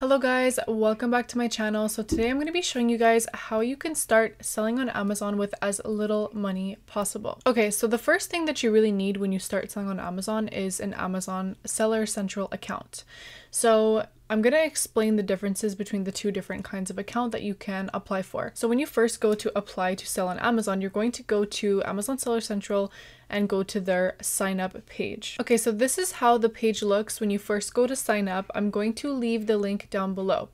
Hello guys, welcome back to my channel. So today I'm going to be showing you guys how you can start selling on Amazon with as little money possible. Okay, so the first thing that you really need when you start selling on Amazon is an Amazon Seller Central account. So I'm going to explain the differences between the two different kinds of account that you can apply for. So when you first go to apply to sell on Amazon, you're going to go to Amazon Seller Central and go to their sign up page. Okay, so this is how the page looks when you first go to sign up. I'm going to leave the link down below.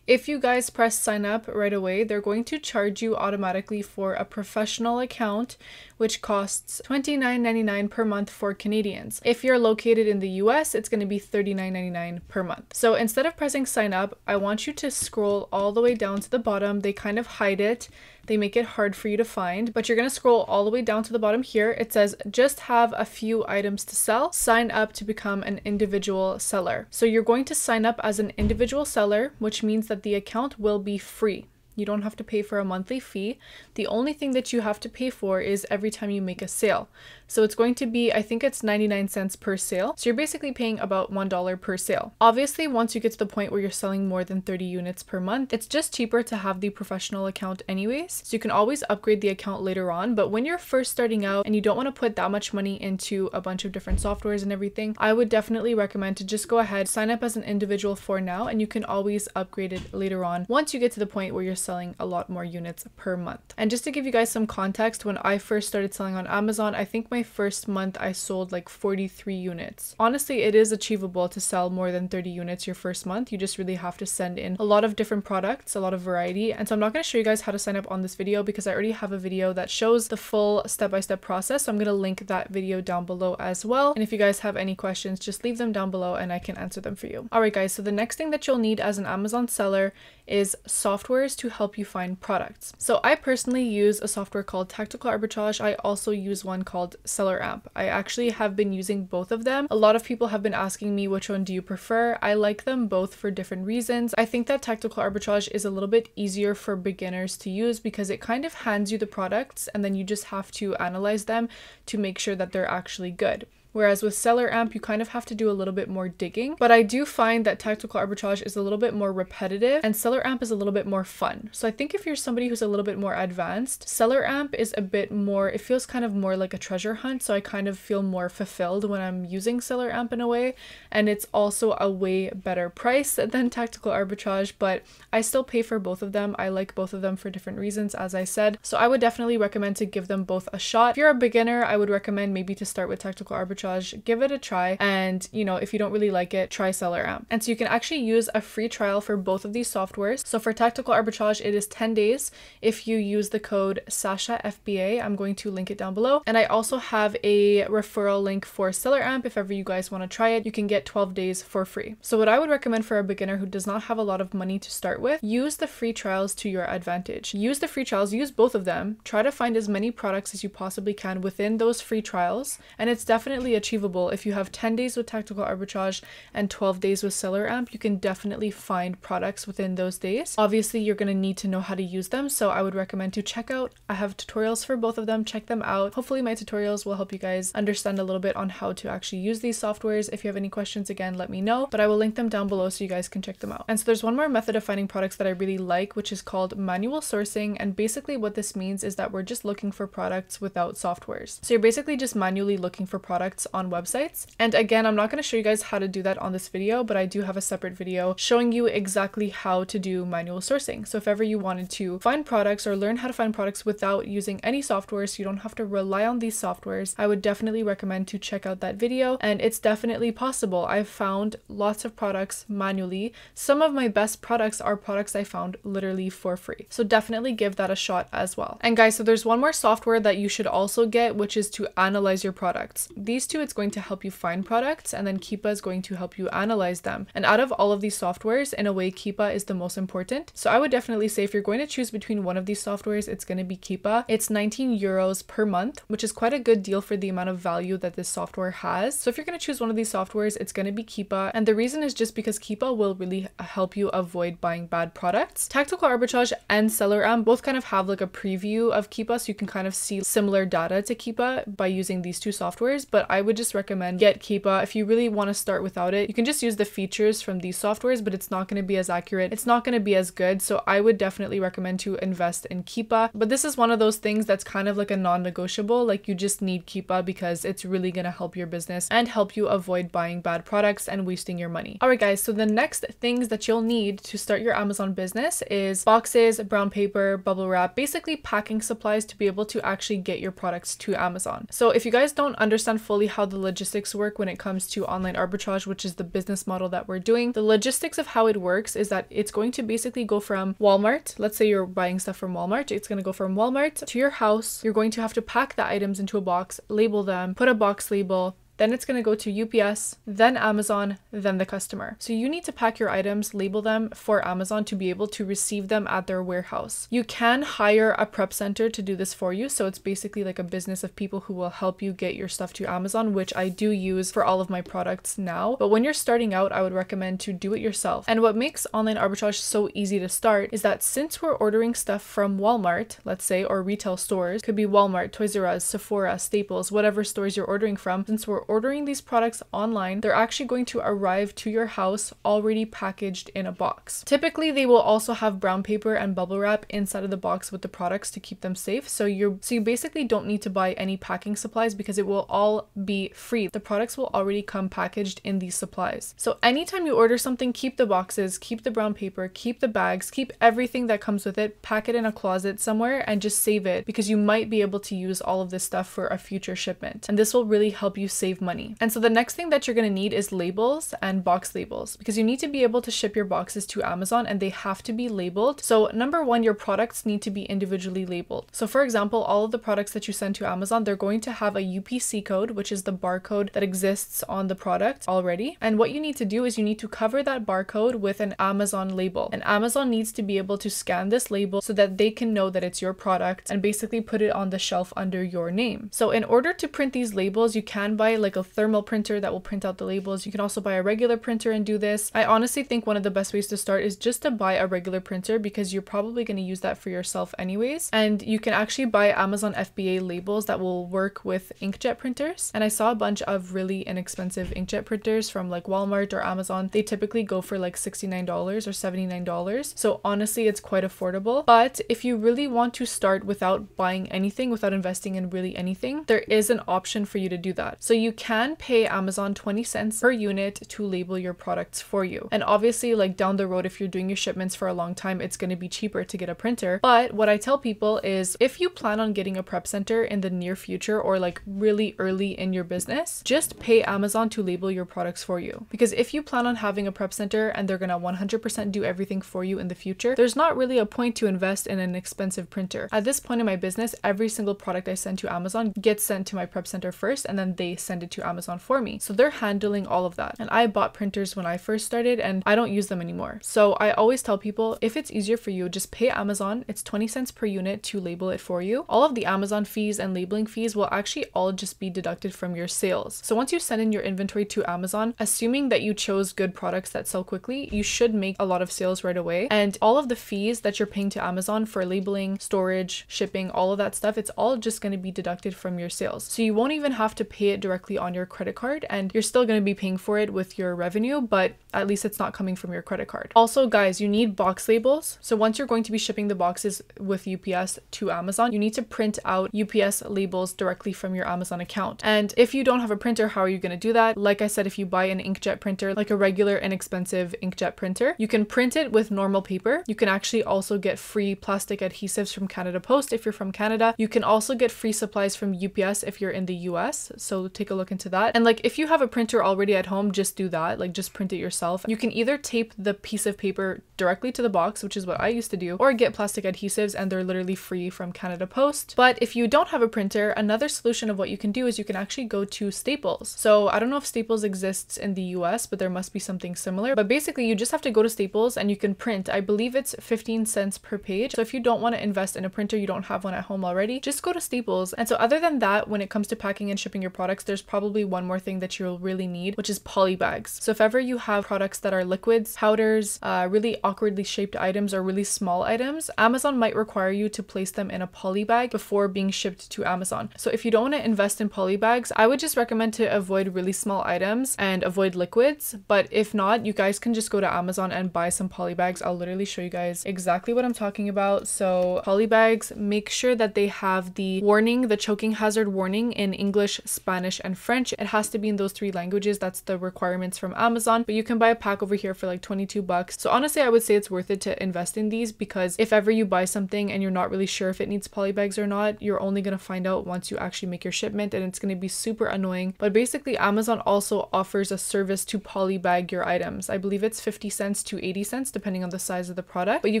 If you guys press sign up right away, they're going to charge you automatically for a professional account, which costs $29.99 per month for Canadians. If you're located in the US, it's going to be $39.99 per month. So instead of pressing sign up, I want you to scroll all the way down to the bottom. They kind of hide it. They make it hard for you to find, but you're going to scroll all the way down to the bottom here. It says, just have a few items to sell. Sign up to become an individual seller. So you're going to sign up as an individual seller, which means that the account will be free. You don't have to pay for a monthly fee. The only thing that you have to pay for is every time you make a sale. So it's going to be, I think it's 99 cents per sale. So you're basically paying about $1 per sale. Obviously, once you get to the point where you're selling more than 30 units per month, it's just cheaper to have the professional account anyways. So you can always upgrade the account later on. But when you're first starting out and you don't want to put that much money into a bunch of different softwares and everything, I would definitely recommend to just go ahead, sign up as an individual for now, and you can always upgrade it later on once you get to the point where you're selling a lot more units per month. And just to give you guys some context, when I first started selling on Amazon, I think my first month I sold like 43 units. Honestly, it is achievable to sell more than 30 units your first month. You just really have to send in a lot of different products, a lot of variety. And so I'm not going to show you guys how to sign up on this video because I already have a video that shows the full step-by-step process. So I'm going to link that video down below as well. And if you guys have any questions, just leave them down below and I can answer them for you. All right, guys. So the next thing that you'll need as an Amazon seller is softwares to help you find products. So I personally use a software called Tactical Arbitrage. I also use one called SellerAmp. I actually have been using both of them. A lot of people have been asking me, which one do you prefer? I like them both for different reasons. I think that Tactical Arbitrage is a little bit easier for beginners to use because it kind of hands you the products and then you just have to analyze them to make sure that they're actually good. Whereas with SellerAmp, you kind of have to do a little bit more digging. But I do find that Tactical Arbitrage is a little bit more repetitive and SellerAmp is a little bit more fun. So I think if you're somebody who's a little bit more advanced, SellerAmp is a bit more, it feels kind of more like a treasure hunt. So I kind of feel more fulfilled when I'm using SellerAmp in a way. And it's also a way better price than Tactical Arbitrage, but I still pay for both of them. I like both of them for different reasons, as I said. So I would definitely recommend to give them both a shot. If you're a beginner, I would recommend maybe to start with Tactical Arbitrage. Give it a try, and you know, if you don't really like it, try SellerAmp. And so you can actually use a free trial for both of these softwares. So for Tactical Arbitrage, it is 10 days if you use the code SashaFBA. I'm going to link it down below, and I also have a referral link for SellerAmp. If ever you guys want to try it, you can get 12 days for free. So what I would recommend for a beginner who does not have a lot of money to start with, use the free trials to your advantage. Use the free trials, use both of them. Try to find as many products as you possibly can within those free trials, and it's definitely achievable. If you have 10 days with Tactical Arbitrage and 12 days with SellerAmp, you can definitely find products within those days. Obviously, you're going to need to know how to use them, so I would recommend to check out. I have tutorials for both of them. Check them out. Hopefully, my tutorials will help you guys understand a little bit on how to actually use these softwares. If you have any questions, again, let me know, but I will link them down below so you guys can check them out. And so there's one more method of finding products that I really like, which is called manual sourcing, and basically what this means is that we're just looking for products without softwares. So you're basically just manually looking for products on websites. And again, I'm not going to show you guys how to do that on this video, but I do have a separate video showing you exactly how to do manual sourcing. So if ever you wanted to find products or learn how to find products without using any software, so you don't have to rely on these softwares, I would definitely recommend to check out that video. And it's definitely possible. I've found lots of products manually. Some of my best products are products I found literally for free. So definitely give that a shot as well. And guys, so there's one more software that you should also get, which is to analyze your products. These two, it's going to help you find products, and then Keepa is going to help you analyze them. And out of all of these softwares, in a way, Keepa is the most important. So I would definitely say if you're going to choose between one of these softwares, it's going to be Keepa. It's 19 euros per month, which is quite a good deal for the amount of value that this software has. So if you're going to choose one of these softwares, it's going to be Keepa. And the reason is just because Keepa will really help you avoid buying bad products. Tactical Arbitrage and SellerAmp both kind of have like a preview of Keepa, so you can kind of see similar data to Keepa by using these two softwares. But I I would just recommend get Keepa. If you really want to start without it, you can just use the features from these softwares, but it's not going to be as accurate. It's not going to be as good. So I would definitely recommend to invest in Keepa. But this is one of those things that's kind of like a non-negotiable. Like, you just need Keepa because it's really going to help your business and help you avoid buying bad products and wasting your money. All right, guys. So the next things that you'll need to start your Amazon business is boxes, brown paper, bubble wrap, basically packing supplies to be able to actually get your products to Amazon. So if you guys don't understand fully how the logistics work when it comes to online arbitrage, which is the business model that we're doing, the logistics of how it works is that it's going to basically go from Walmart. Let's say you're buying stuff from Walmart. It's going to go from Walmart to your house. You're going to have to pack the items into a box, label them, put a box label, then it's going to go to UPS, then Amazon, then the customer. So you need to pack your items, label them for Amazon to be able to receive them at their warehouse. You can hire a prep center to do this for you. So it's basically like a business of people who will help you get your stuff to Amazon, which I do use for all of my products now. But when you're starting out, I would recommend to do it yourself. And what makes online arbitrage so easy to start is that since we're ordering stuff from Walmart, let's say, or retail stores, could be Walmart, Toys R Us, Sephora, Staples, whatever stores you're ordering from, since we're ordering these products online, they're actually going to arrive to your house already packaged in a box. Typically, they will also have brown paper and bubble wrap inside of the box with the products to keep them safe. So you basically don't need to buy any packing supplies because it will all be free. The products will already come packaged in these supplies. So anytime you order something, keep the boxes, keep the brown paper, keep the bags, keep everything that comes with it, pack it in a closet somewhere and just save it because you might be able to use all of this stuff for a future shipment. And this will really help you save money. And so the next thing that you're going to need is labels and box labels because you need to be able to ship your boxes to Amazon and they have to be labeled. So number one, your products need to be individually labeled. So for example, all of the products that you send to Amazon, they're going to have a UPC code, which is the barcode that exists on the product already. And what you need to do is you need to cover that barcode with an Amazon label. And Amazon needs to be able to scan this label so that they can know that it's your product and basically put it on the shelf under your name. So in order to print these labels, you can buy like a thermal printer that will print out the labels. You can also buy a regular printer and do this. I honestly think one of the best ways to start is just to buy a regular printer because you're probably going to use that for yourself anyways. And you can actually buy Amazon FBA labels that will work with inkjet printers. And I saw a bunch of really inexpensive inkjet printers from like Walmart or Amazon. They typically go for like $69 or $79. So honestly, it's quite affordable. But if you really want to start without buying anything, without investing in really anything, there is an option for you to do that. So you can pay Amazon 20 cents per unit to label your products for you. And obviously, like down the road, if you're doing your shipments for a long time, it's going to be cheaper to get a printer. But what I tell people is if you plan on getting a prep center in the near future or like really early in your business, just pay Amazon to label your products for you. Because if you plan on having a prep center and they're going to 100% do everything for you in the future, there's not really a point to invest in an expensive printer. At this point in my business, every single product I send to Amazon gets sent to my prep center first and then they send it to Amazon for me. So they're handling all of that. And I bought printers when I first started and I don't use them anymore. So I always tell people, if it's easier for you, just pay Amazon. It's 20 cents per unit to label it for you. All of the Amazon fees and labeling fees will actually all just be deducted from your sales. So once you send in your inventory to Amazon, assuming that you chose good products that sell quickly, you should make a lot of sales right away. And all of the fees that you're paying to Amazon for labeling, storage, shipping, all of that stuff, it's all just going to be deducted from your sales. So you won't even have to pay it directly on your credit card and you're still going to be paying for it with your revenue, but at least it's not coming from your credit card. Also, guys, you need box labels. So once you're going to be shipping the boxes with UPS to Amazon, you need to print out UPS labels directly from your Amazon account. And if you don't have a printer, how are you going to do that? Like I said, if you buy an inkjet printer, like a regular inexpensive inkjet printer, you can print it with normal paper. You can actually also get free plastic adhesives from Canada Post if you're from Canada. You can also get free supplies from UPS if you're in the US. So take a look into that. And like if you have a printer already at home, just do that. Like just print it yourself. You can either tape the piece of paper directly to the box, which is what I used to do, or get plastic adhesives and they're literally free from Canada Post. But if you don't have a printer, another solution of what you can do is you can actually go to Staples. So I don't know if Staples exists in the US, but there must be something similar. But basically you just have to go to Staples and you can print. I believe it's 15 cents per page. So if you don't want to invest in a printer, you don't have one at home already, just go to Staples. And so other than that, when it comes to packing and shipping your products, there's probably one more thing that you'll really need, which is poly bags. So if ever you have products that are liquids, powders, really awkwardly shaped items or really small items, Amazon might require you to place them in a poly bag before being shipped to Amazon. So if you don't want to invest in poly bags, I would just recommend to avoid really small items and avoid liquids. But if not, you guys can just go to Amazon and buy some poly bags. I'll literally show you guys exactly what I'm talking about. So poly bags, make sure that they have the warning, the choking hazard warning in English, Spanish, and French. It has to be in those three languages. That's the requirements from Amazon, but you can buy a pack over here for like 22 bucks. So honestly, I would say it's worth it to invest in these, because if ever you buy something and you're not really sure if it needs poly bags or not, you're only going to find out once you actually make your shipment, and it's going to be super annoying. But basically, Amazon also offers a service to poly bag your items. I believe it's 50 cents to 80 cents, depending on the size of the product, but you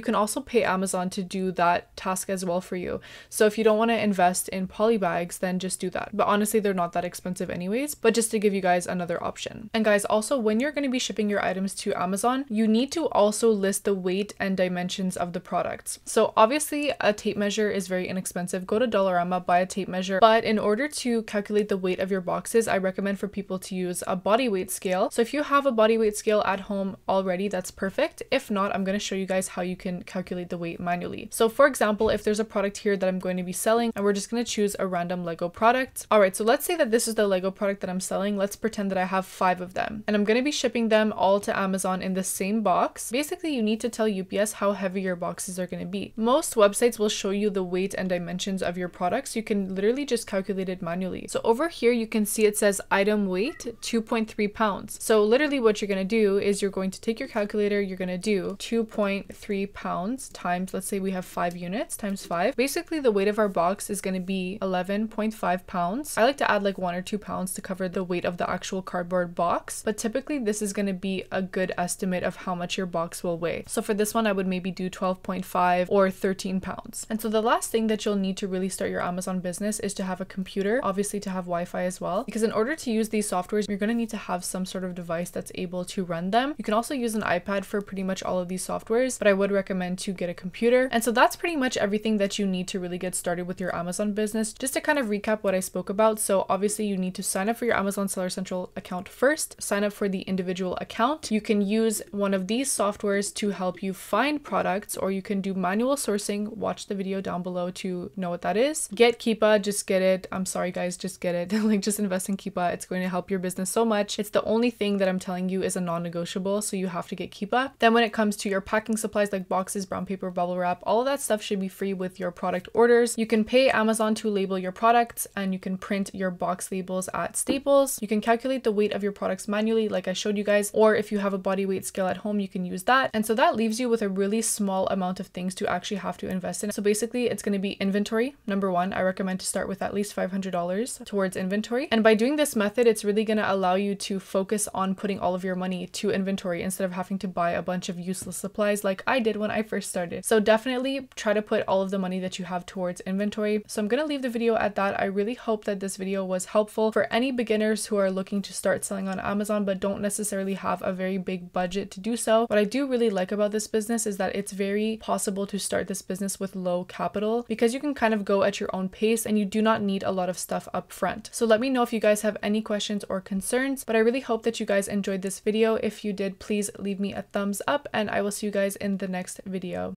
can also pay Amazon to do that task as well for you. So if you don't want to invest in poly bags, then just do that. But honestly, they're not that expensive anyways, but just to give you guys another option. And guys, also when you're going to be shipping your items to Amazon, you need to also list the weight and dimensions of the products. So obviously a tape measure is very inexpensive. Go to Dollarama, buy a tape measure. But in order to calculate the weight of your boxes, I recommend for people to use a body weight scale. So if you have a body weight scale at home already, that's perfect. If not, I'm going to show you guys how you can calculate the weight manually. So for example, if there's a product here that I'm going to be selling, and we're just going to choose a random LEGO product. All right, so let's say that this is the LEGO product that I'm selling. Let's pretend that I have 5 of them, and I'm going to be shipping them all to Amazon in the same box. Basically, you need to tell UPS how heavy your boxes are going to be. Most websites will show you the weight and dimensions of your products. You can literally just calculate it manually. So over here, you can see it says item weight 2.3 pounds. So literally what you're going to do is you're going to take your calculator, you're going to do 2.3 pounds times, let's say we have 5 units, times 5. Basically, the weight of our box is going to be 11.5 pounds. I like to add like 1 or 2 pounds to cover the weight of the actual cardboard box, but typically this is going to be a good estimate of how much your box will weigh. So for this one, I would maybe do 12.5 or 13 pounds. And so the last thing that you'll need to really start your Amazon business is to have a computer, obviously to have Wi-Fi as well, because in order to use these softwares, you're going to need to have some sort of device that's able to run them. You can also use an iPad for pretty much all of these softwares, but I would recommend to get a computer. And so that's pretty much everything that you need to really get started with your Amazon business. Just to kind of recap what I spoke about. So obviously you need to sign up for your Amazon Seller Central account first, sign up for the individual account. You can use one of these softwares to help you find products, or you can do manual sourcing. Watch the video down below to know what that is. Get Keepa, just get it. I'm sorry guys, just get it. Like, just invest in Keepa. It's going to help your business so much. It's the only thing that I'm telling you is a non-negotiable, so you have to get Keepa. Then when it comes to your packing supplies like boxes, brown paper, bubble wrap, all of that stuff should be free with your product orders. You can pay Amazon to label your products, and you can print your box labels at Staples. You can calculate the weight of your products manually like I showed you guys, or if you have a body weight scale at home, you can use that. And so that leaves you with a really small amount of things to actually have to invest in. So basically it's going to be inventory. Number one, I recommend to start with at least $500 towards inventory. And by doing this method, it's really going to allow you to focus on putting all of your money to inventory instead of having to buy a bunch of useless supplies like I did when I first started. So definitely try to put all of the money that you have towards inventory. So I'm going to leave the video at that. I really hope that this video was helpful for any beginners who are looking to start selling on Amazon but don't necessarily have a very big budget to do so. What I do really like about this business is that it's very possible to start this business with low capital, because you can kind of go at your own pace and you do not need a lot of stuff up front. So let me know if you guys have any questions or concerns, but I really hope that you guys enjoyed this video. If you did, please leave me a thumbs up, and I will see you guys in the next video.